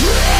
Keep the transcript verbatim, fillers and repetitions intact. Yeah.